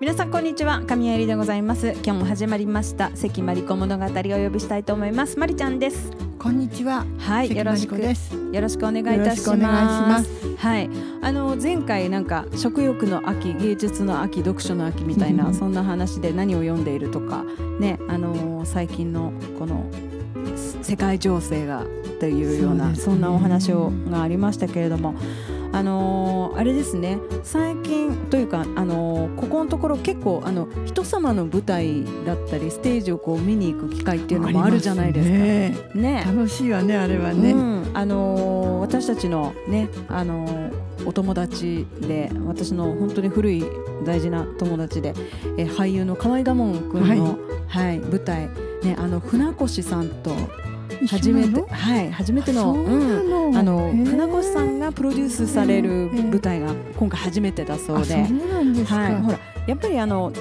皆さんこんにちは、神谷絵里でございます。今日も始まりました関真理子物語をお呼びしたいと思います。まりちゃんです。こんにちは、はい、よろしくです。よろしくお願いいたします。はい、前回なんか食欲の秋、芸術の秋、読書の秋みたいなそんな話で何を読んでいるとかね、最近のこの世界情勢がというような そうですね、そんなお話をがありましたけれども、あれですね、最近というか、ここのところ結構人様の舞台だったりステージをこう見に行く機会っていうのもあるじゃないですか。ね、楽しいわね、あれはね。私たちのね、お友達で、私の本当に古い大事な友達で、俳優の河合我門君の、はい、舞台、ね、船越さんと初めての船越さんがプロデュースされる舞台が今回初めてだそうで、やっぱり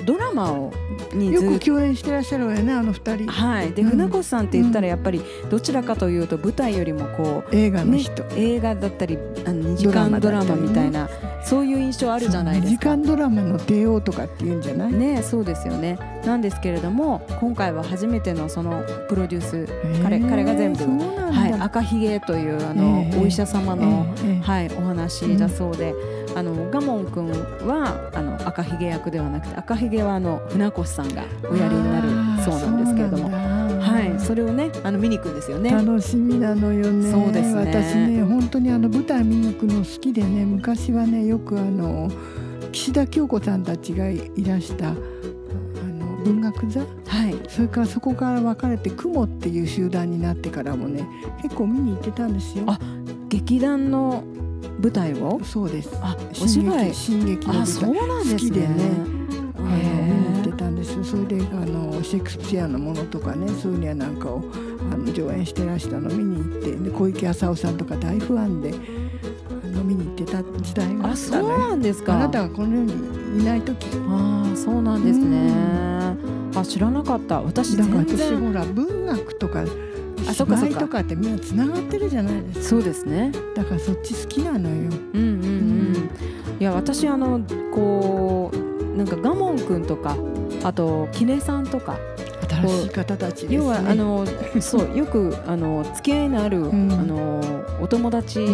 ドラマをよく共演してらっしゃるわよね、あの2人。はい、で船越さんって言ったらやっぱりどちらかというと舞台よりもこう映画の人、映画だったり2時間ドラマみたいな、そういう印象あるじゃないですか。2時間ドラマの帝王とかっていうんじゃないね。そうですよね。なんですけれども今回は初めてのそのプロデュース、彼が全部赤ひげというお医者様のお話だそうで、我門君は赤ひげ役ではなくて、赤ひげは船越さんがおやりになるそうなんですけれども、はい、それをね見に行くんですよね。楽しみなのよね。そうですね、私ね本当に舞台見に行くの好きでね、昔はねよく岸田京子さんたちがいらした文学座、はい、それからそこから分かれて雲っていう集団になってからもね結構見に行ってたんですよ。あ、劇団の舞台を。そうです。あ、お芝居、進撃の舞台。あ、そうなんですね。好きでね見に行ってたんですよ。それでシェイクスピアのものとかね、そういうのやなんかを上演してらしたの見に行って、で小池浅尾さんとか大ファンで見に行ってた時代があったのよ。あ、そうなんですか。あなたがこの世にいない時。あ、そうなんですね。あ、知らなかった。私だから私ほら文学とか芝居とかってみんなつながってるじゃないですか。そうですね。だからそっち好きなのよ。いや私こうなんか我門くんとかあとキネさんとか。新しい方たちですね。要はそうよく付き合いのあるお友達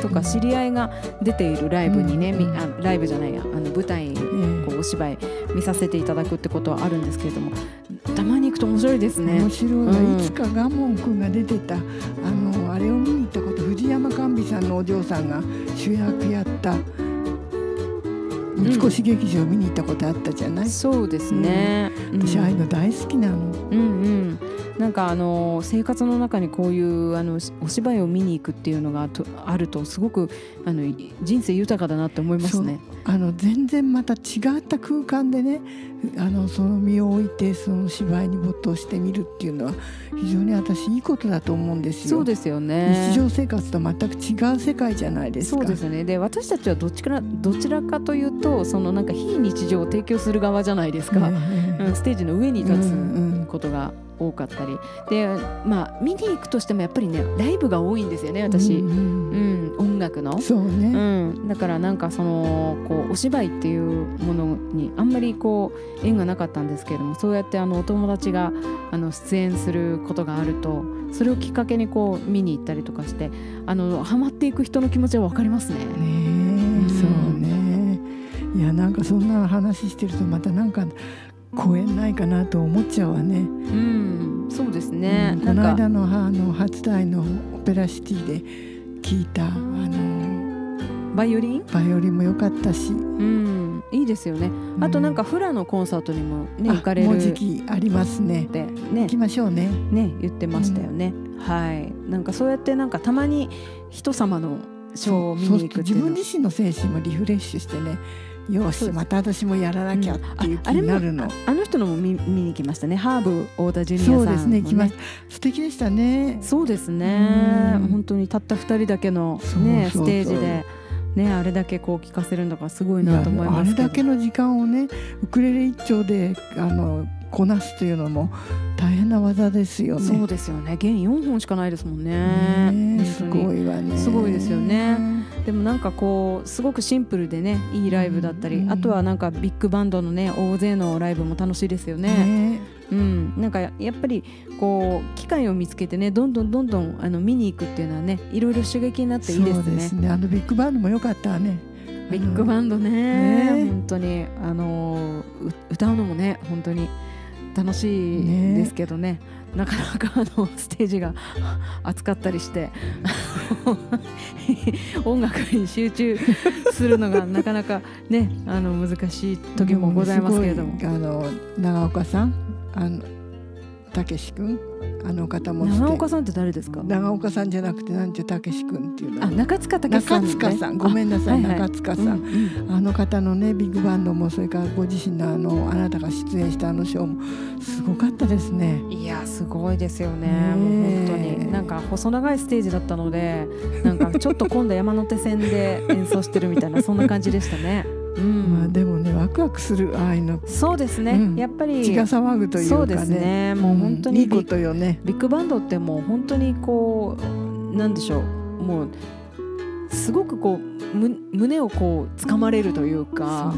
とか知り合いが出ているライブにね、ライブじゃないや舞台にこうお芝居見させていただくってことはあるんですけれども、たまに行くと面白いですね。面白い。いつか我門くんが出てたあれを見に行ったこと、藤山寛美さんのお嬢さんが主役やった三越劇場見に行ったことあったじゃない。そうですね。私ああいうの大好きなの。なんか生活の中にこういうお芝居を見に行くっていうのがあるとすごく人生豊かだなって思いますね。全然また違った空間でねその身を置いてその芝居に没頭してみるっていうのは非常に私いいことだと思うんですよ。そうですよね。日常生活と全く違う世界じゃないですか。そうですね。で私たちはどちらかというとそのなんか非日常を提供する側じゃないですか。ステージの上に立つことが多かったりで、まあ見に行くとしてもやっぱりねライブが多いんですよね私。音楽の。そうね。だからなんかそのこうお芝居っていうものにあんまりこう縁がなかったんですけれども、そうやってお友達が出演することがあるとそれをきっかけにこう見に行ったりとかしてハマっていく人の気持ちは分かりますね。そうね。いやなんかそんな話してるとまたなんか公演ないかなと思っちゃうわね。そうですね。この間の初台のオペラシティで聞いたバイオリンも良かったし、いいですよね。あとなんかフラのコンサートにもね行かれる。もう時期ありますね。でね行きましょうね。ね言ってましたよね。はい。なんかそうやってなんかたまに人様のショーを見に行くっていうの。自分自身の精神もリフレッシュしてね。よしまた私もやらなきゃっていう気になるの。あの人のも見に行きましたね。ハーブ太田ジュニアさん。そうですね。来ました。素敵でしたね。そうですね。本当にたった2人だけのねステージでねあれだけこう聞かせるんだからすごいなと思います。あれだけの時間をねウクレレ一丁でこなすというのも大変な技ですよね。そうですよね。弦4本しかないですもんね。すごいわね。すごいですよね。でもなんかこうすごくシンプルでね、いいライブだったり、あとはなんかビッグバンドのね大勢のライブも楽しいですよね。なんかやっぱりこう機会を見つけてね、どんどん見に行くっていうのはね、いろいろ刺激になっていいですね。そうですね、あのビッグバンドも良かったね。ビッグバンドね、本当に歌うのもね本当に楽しいですけどね、なかなかステージが暑かったりして音楽に集中するのがなかなかね難しい時もございますけれども、長岡さん、たけし君、あの方も長岡さんって誰ですか？長岡さんじゃなくてなんてたけし君っていうの、あ、中塚たけしさん、中塚さん、ごめんなさい、中塚さん、あの方のねビッグバンドも、それからご自身のあなたが出演したあのショーもすごかったですね。いやすごいですよね、本当になんか細長いステージだったので、なんかちょっと今度山手線で演奏してるみたいなそんな感じでしたね。まあでもねワクワクする、ああいうの、そうですね、やっぱり血が騒ぐというかね、そうですね、もう本当にいいことよね。ビッグバンドってもう本当にこうなんでしょう、もうすごくこう胸をこう掴まれるというか、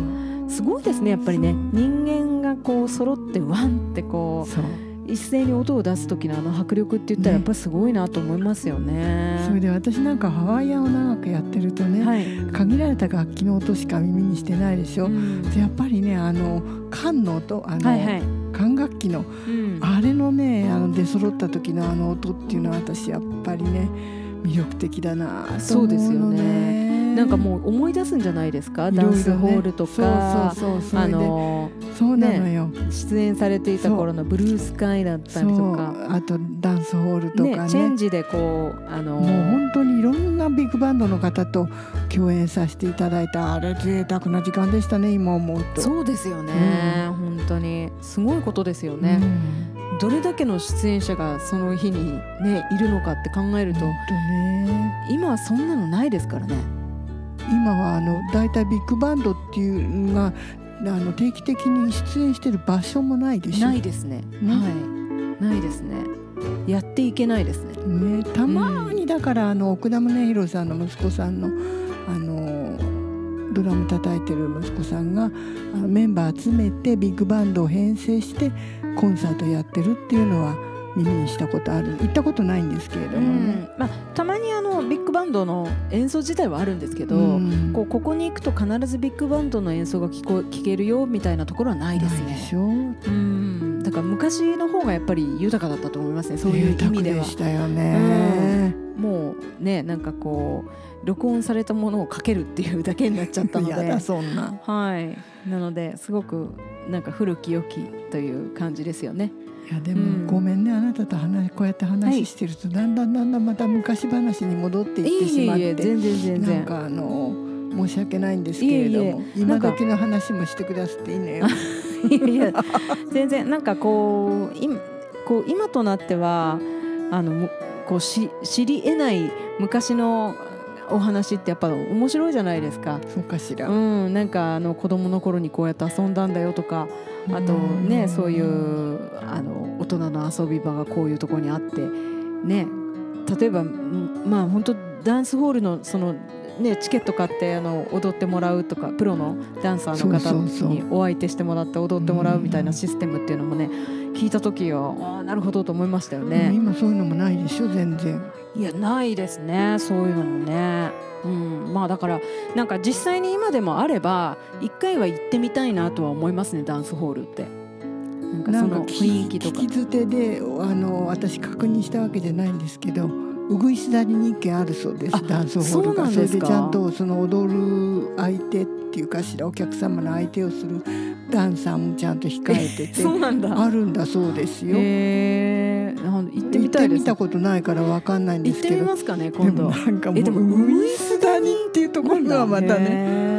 すごいですねやっぱりね、人間がこう揃ってワンってこう一斉に音を出す時のあの迫力って言ったらやっぱすごいなと思いますよね。それで私なんかハワイアンを長くやってるとね、はい、限られた楽器の音しか耳にしてないでしょ、でやっぱりね管の音、管楽器の、あれのね出揃った時のあの音っていうのは私やっぱりね魅力的だなと思うのね。そうですよね、なんかもう思い出すんじゃないですか、ダンスホールとか、そうなのよ、出演されていた頃のブルースカイだったりとか、あとダンスホールとかね、チェンジでこうもう本当にいろんなビッグバンドの方と共演させていただいた、あれ贅沢な時間でしたね今思うと。そうですよね、本当にすごいことですよね。どれだけの出演者がその日にねいるのかって考えると、今はそんなのないですからね。今はだいたいビッグバンドっていうのが定期的に出演してる場所もないでしょ。ないですね、はい、ないですね、やっていけないですね。ね、たまにだから奥田宗弘さんの息子さんのドラム叩いてる息子さんがメンバー集めてビッグバンドを編成してコンサートやってるっていうのは耳にしたことある、行ったことないんですけれどもね、まあ、たまにビッグバンドの演奏自体はあるんですけど、ここに行くと必ずビッグバンドの演奏が聞けるよみたいなところはないですね。ないでしょう。だから昔の方がやっぱり豊かだったと思いますね、そういう意味では。豊かでしたよね。もうね、なんかこう録音されたものをかけるっていうだけになっちゃったので。いやだそんな。はい。なのですごくなんか古き良きという感じですよね。いやでもごめんね、あなたとこうやって話してるとだんだんだんだんまた昔話に戻っていってしまって、なんか申し訳ないんですけれども、今時の話もしてくださっていいのよ。いや全然、なんかこう今となってはこう知り得ない昔のお話ってやっぱ面白いじゃないですか。そうかしら。なんか子供の頃にこうやって遊んだんだよとか、あとねそういう大人の遊び場がこういうところにあってね、例えばまあ本当ダンスホールのそのねチケット買って踊ってもらうとか、プロのダンサーの方にお相手してもらって踊ってもらうみたいなシステムっていうのもね、聞いた時はあ、なるほどと思いましたよね。今そういうのもないでしょ全然。いやないですね、そういうのもね。まあだからなんか実際に今でもあれば一回は行ってみたいなとは思いますね、ダンスホールって。なんかその雰囲気とか聞き捨てで私確認したわけじゃないんですけど、うぐいす谷に一軒あるそうです、ダンスホールが。 それでちゃんとその踊る相手っていうかしら、お客様の相手をするダンサーもちゃんと控えててあるんだそうですよ。行ってみたいです。行ってみたことないからわかんないんですけど。行ってみますかね今度。なんかもううぐいす谷っていうところがまたね。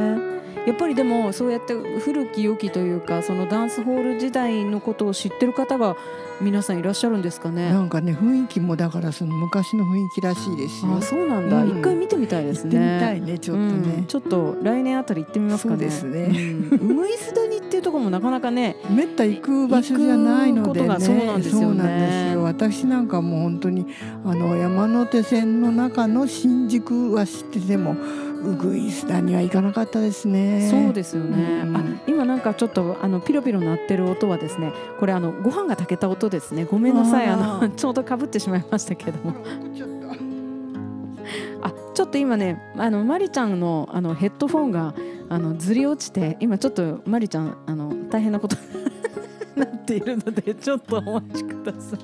やっぱりでもそうやって古き良きというか、そのダンスホール時代のことを知ってる方が皆さんいらっしゃるんですかね。なんかね雰囲気もだからその昔の雰囲気らしいですよ。あ、そうなんだ。一回見てみたいですね。行ってみたいね、ちょっとね。ちょっと来年あたり行ってみますかね。そうですね。うぐいす谷っていうところもなかなかね、めった行く場所じゃないのでね。そうなんですよ。私なんかもう本当に山手線の中の新宿は知ってても。ウグイスダンには行かなかったですね。そうですよね、あ、今なんかちょっとピロピロ鳴ってる音はですね、これご飯が炊けた音ですね。ごめんなさい、ちょうどかぶってしまいましたけれどもちょっと今ね、マリちゃんのヘッドフォンがずり落ちて、今ちょっとマリちゃん大変なことになっているので、ちょっとお待ちください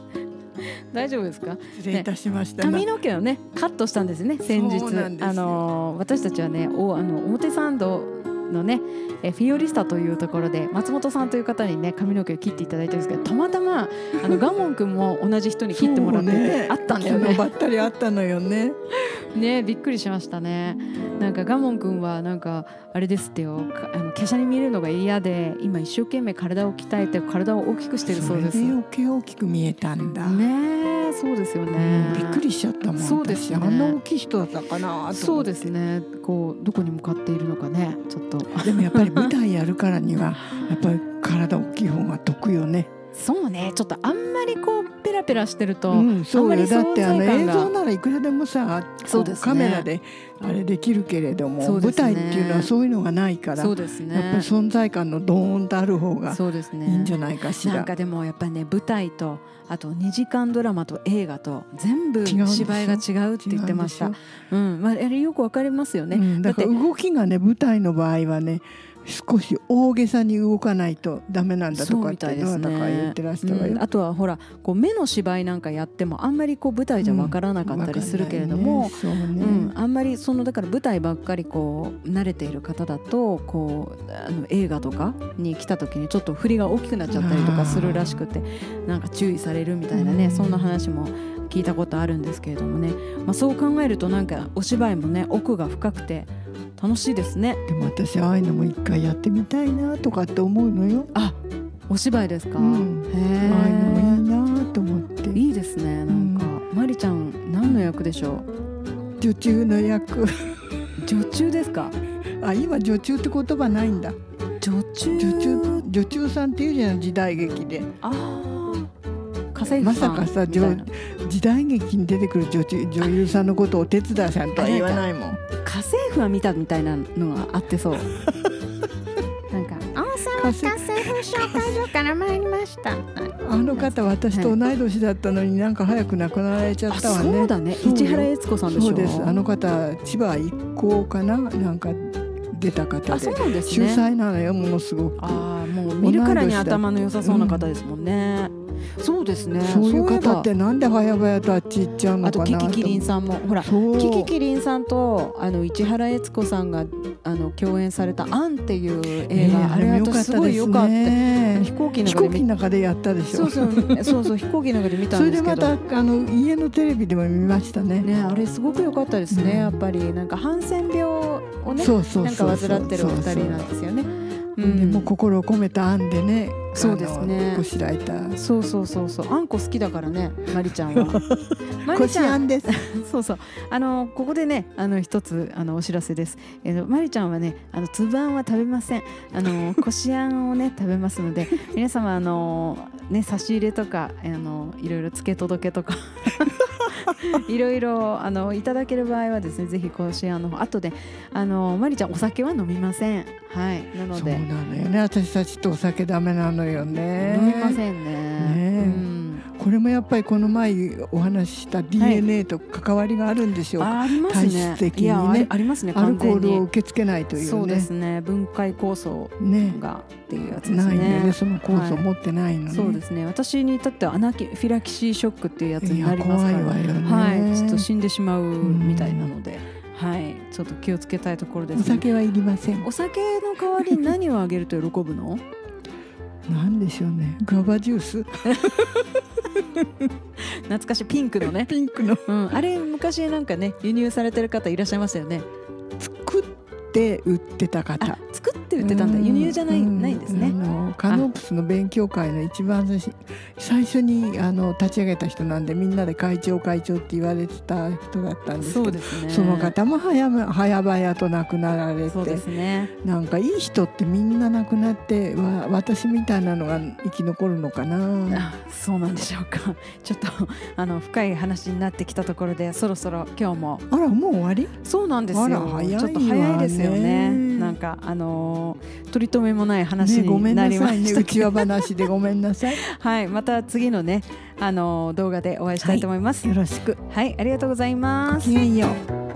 大丈夫ですか？失礼いたしました。髪の毛をねカットしたんですね、先日。私たちはね、表参道のねフィオリスタというところで松本さんという方にね髪の毛を切っていただいたんですけど、たまたまガモン君も同じ人に切ってもらっててあったんだよね。ばったりあったのよね。ね、びっくりしましたね。なんかガモン君はなんかあれですってよ、華奢に見えるのが嫌で今一生懸命体を鍛えて体を大きくしてるそうです。それで余計大きく見えたんだね。そうですよね、びっくりしちゃったもん。そうですね、あんな大きい人だったかなと思って。そうですね、こうどこに向かっているのかね、ちょっとでもやっぱり舞台やるからにはやっぱり体大きい方が得よね。そうね、ちょっとあんまりこうペラペラしてると、そうよ。だって映像ならいくらでもさ、カメラであれできるけれども、舞台っていうのはそういうのがないから、やっぱり存在感のドーンとある方がいいんじゃないかしら。なんかでもやっぱりね、舞台とあと2時間ドラマと映画と全部芝居が違うって言ってました。あれよくわかりますよね。だから動きがね、舞台の場合はね少し大げさに動かないとダメなんだとかっていうのはなんか言ってらしたわよ。あとはほら、こう目の芝居なんかやってもあんまりこう舞台じゃ分からなかったりするけれども、あんまりそのだから舞台ばっかりこう慣れている方だと、こう映画とかに来た時にちょっと振りが大きくなっちゃったりとかするらしくて、なんか注意されるみたいなね、そんな話も聞いたことあるんですけれどもね。そう考えるとなんかお芝居もね奥が深くて楽しいですね。でも私ああいうのも一回やってみたいなとかって思うのよ。あ、お芝居ですか。へえ、ああいうのもいいなと思って。いいですね。なんか、まりちゃん何の役でしょう？女中の役。女中ですか。あ、今女中って言葉ないんだ。女中さんっていうじゃん、時代劇で。ああ。まさかさ、時代劇に出てくる女優さんのことをお手伝いさんとは言わないもん。家政婦は見たみたいなのがあってそうなんか「大沢家政婦紹介所から参りました」あの方私と同い年だったのに、なんか早く亡くなられちゃったわね。そうだね、市原悦子さんでしょ。そうです、あの方千葉一高かな、なんか出た方で秀才なのよ、ものすごく。ああ、もう見るからに頭の良さそうな方ですもんね。そうですね。そういう方ってなんで早々とあっち行っちゃうのかな。あとキキキリンさんもほら、キキキリンさんと市原悦子さんが共演された「アン」っていう映画、あれ私すごい良かった。飛行機の中でやったでしょ。そうそう飛行機の中で見たんですけど、それでまた家のテレビでも見ましたね。あれすごく良かったですね。やっぱりなんかハンセン病をねなんか患ってるお二人なんですよね。でも心を込めたあんでね、そうですね、こしらえた。そうあんこ好きだからね、まりちゃんは。こしあんです。そうここでね一つお知らせです。まりちゃんはねつぶあんは食べません。こしあんをね食べますので、皆様ね差し入れとかいろいろつけ届けとか。いろいろいただける場合はですね、ぜひこしあんの方。あとでまりちゃんお酒は飲みません。はい、なので。そうなのよね、私たちとお酒ダメなのよね。飲みませんね。これもやっぱりこの前お話しした DNA と関わりがあるんでしょうか。体質的にね、ありますね。アルコールを受け付けないというね。そうですね。分解酵素がっていうやつですね。ないね。その酵素持ってないの。そうですね。私に至ってはアナフィラキシーショックっていうやつになりますから。はい。ちょっと死んでしまうみたいなので。はい、ちょっと気をつけたいところです。お酒はいりません。お酒の代わりに何をあげると喜ぶの？なんでしょうね。ガバジュース。懐かしいピンクのね。ピンクの。あれ昔なんかね輸入されてる方いらっしゃいましたよね。作って売ってた方、作って売ってたんだ、輸入じゃないんですね。カノープスの勉強会の一番最初に立ち上げた人なんで、みんなで会長会長って言われてた人だったんですけど、その方も早々と亡くなられて、なんかいい人ってみんな亡くなって、私みたいなのが生き残るのかな。そうなんでしょうか。ちょっと深い話になってきたところで、そろそろ今日も、あら、もう終わり？そうなんですよ。ちょっと早いですよね。なんか取り留めもない話になりました。うちわ話でごめんなさい。はい、また次のね動画でお会いしたいと思います。よろしく。はい、ありがとうございます。ごきげんよう。